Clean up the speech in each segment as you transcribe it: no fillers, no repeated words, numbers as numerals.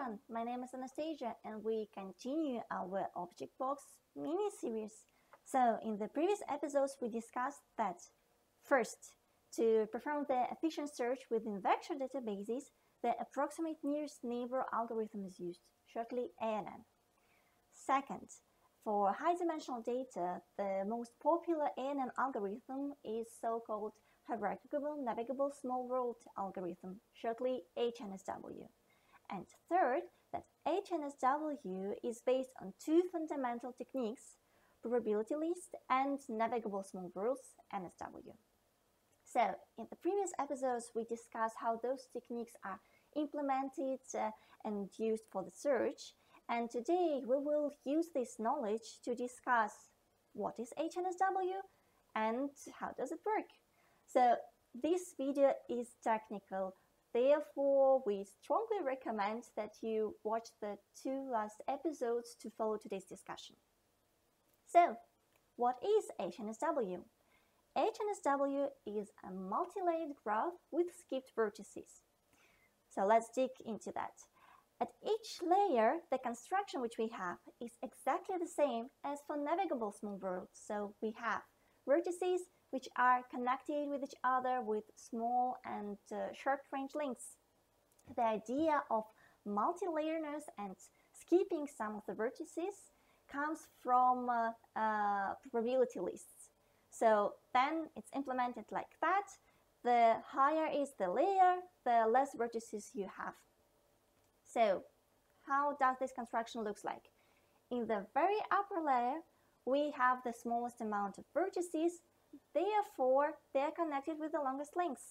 everyone, my name is Anastasia and we continue our ObjectBox mini-series. So in the previous episodes we discussed that first, to perform the efficient search within vector databases, the approximate nearest neighbor algorithm is used, shortly ANN. Second, for high-dimensional data, the most popular ANN algorithm is so-called hierarchical navigable small world algorithm, shortly HNSW. And third, that HNSW is based on two fundamental techniques, probability list and navigable small worlds, NSW. So, in the previous episodes, we discussed how those techniques are implemented and used for the search, and today we will use this knowledge to discuss what is HNSW and how does it work. So, this video is technical. Therefore, we strongly recommend that you watch the two last episodes to follow today's discussion. So, what is HNSW? HNSW is a multi-layered graph with skipped vertices. So let's dig into that. At each layer, the construction which we have is exactly the same as for navigable small worlds. So we have vertices which are connected with each other with small and short range links. The idea of multi-layeredness and skipping some of the vertices comes from probability lists. So then it's implemented like that. The higher is the layer, the less vertices you have. So how does this construction look like? In the very upper layer, we have the smallest amount of vertices, therefore they are connected with the longest links.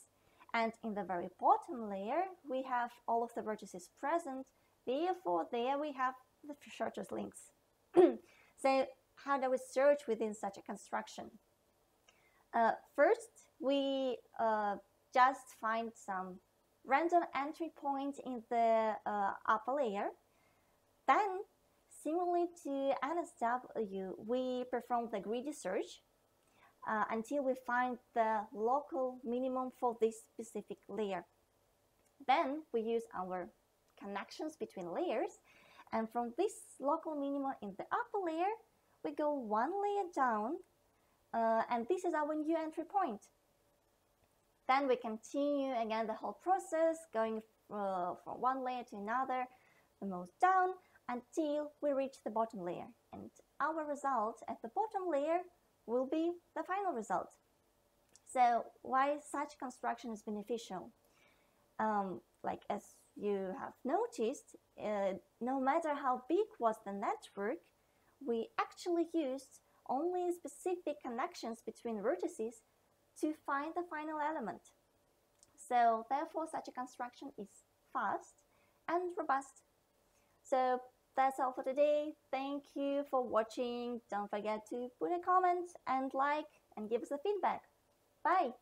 And in the very bottom layer, we have all of the vertices present, therefore there we have the shortest links. So how do we search within such a construction? First, we just find some random entry point in the upper layer. Then, similarly to NSW, we perform the greedy search until we find the local minimum for this specific layer. Then we use our connections between layers, and from this local minimum in the upper layer, we go one layer down, and this is our new entry point. Then we continue again the whole process, going from one layer to another, the most down, until we reach the bottom layer. And our result at the bottom layer will be the final result. So why such construction is beneficial? Like as you have noticed, no matter how big was the network, we actually used only specific connections between vertices to find the final element. So therefore such a construction is fast and robust. So that's all for today. Thank you for watching. Don't forget to put a comment and like and give us a feedback. Bye!